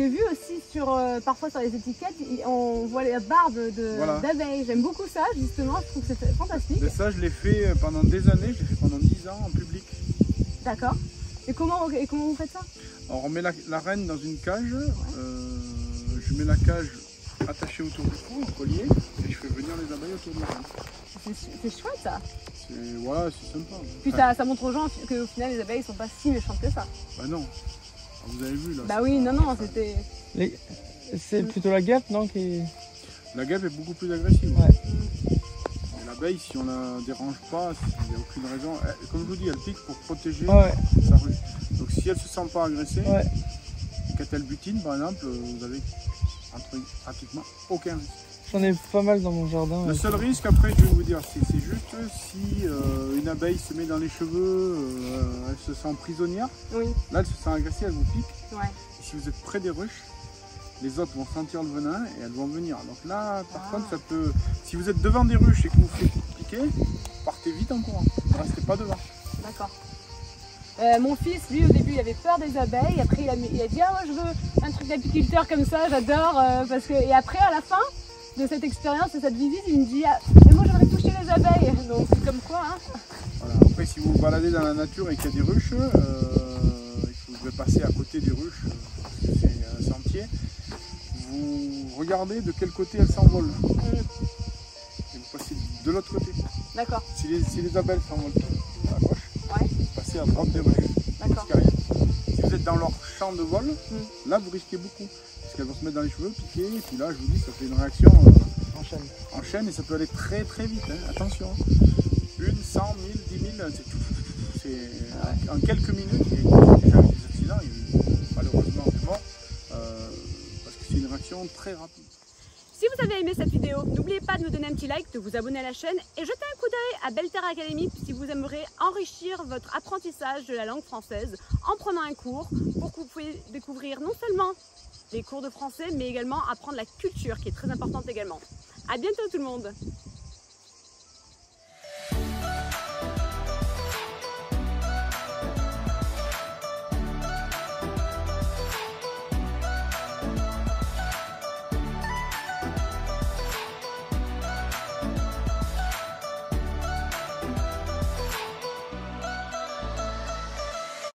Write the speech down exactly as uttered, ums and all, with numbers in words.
j'ai vu aussi sur, euh, parfois sur les étiquettes, on voit la barbe d'abeille. Voilà. J'aime beaucoup ça, justement, je trouve que c'est fantastique. Et ça, je l'ai fait pendant des années, j'ai fait pendant dix ans en public. D'accord. Et comment, et comment vous faites ça? Alors, on met la, la reine dans une cage, ouais. euh, je mets la cage attachée autour du cou, au collier, et je fais venir les abeilles autour de la reine. C'est chouette ça. Voilà, c'est sympa. Puis enfin, ça, ça montre aux gens qu'au final, les abeilles sont pas si méchantes que ça. Bah non. Vous avez vu là. Bah oui, non, non, c'était... Les... C'est plutôt la guêpe, non qui... La guêpe est beaucoup plus agressive. Ouais. L'abeille, si on la dérange pas, il n'y a aucune raison. Elle, comme je vous dis, elle pique pour protéger ouais. sa ruche. Donc si elle se sent pas agressée, ouais. quand elle butine, par exemple, vous avez pratiquement aucun risque. J'en ai pas mal dans mon jardin. Le seul risque, après, je vais vous dire, c'est juste si euh, une abeille se met dans les cheveux, euh, elle se sent prisonnière. Oui. Là, elle se sent agressée, elle vous pique. Ouais. Et si vous êtes près des ruches, les autres vont sentir le venin et elles vont venir. Donc là, par ah. contre, ça peut. Si vous êtes devant des ruches et que vous vous faites piquer, partez vite en courant. Ne restez pas devant. D'accord. Euh, mon fils, lui, au début, il avait peur des abeilles. Après, il a, il a dit ah, moi, je veux un truc d'apiculteur comme ça, j'adore. Euh, parce que... Et après, à la fin. De cette expérience, de cette visite, il me dit ah, mais moi j'aimerais toucher les abeilles, donc c'est comme quoi. Hein voilà. Après, si vous vous baladez dans la nature et qu'il y a des ruches, euh, vous devez passer à côté des ruches, c'est un sentier. Vous regardez de quel côté elles s'envolent mmh. et vous passez de l'autre côté. D'accord. Si les, si les abeilles s'envolent à gauche, ouais. vous passez à droite des ruches. D'accord. Si vous êtes dans leur champ de vol, mmh. là vous risquez beaucoup. Parce qu'elles vont se mettre dans les cheveux, piquer, et puis là je vous dis ça fait une réaction euh, en, chaîne. en chaîne et ça peut aller très très vite, hein. Attention. Une, cent, mille, dix mille, c'est tout. C'est en quelques minutes, il y a déjà eu des accidents, il y a eu malheureusement des morts, euh, parce que c'est une réaction très rapide. Si vous avez aimé cette vidéo, n'oubliez pas de nous donner un petit like, de vous abonner à la chaîne et jeter un coup d'œil à Belterre Academy si vous aimerez enrichir votre apprentissage de la langue française en prenant un cours pour que vous puissiez découvrir non seulement les cours de français, mais également apprendre la culture qui est très importante également. À bientôt tout le monde!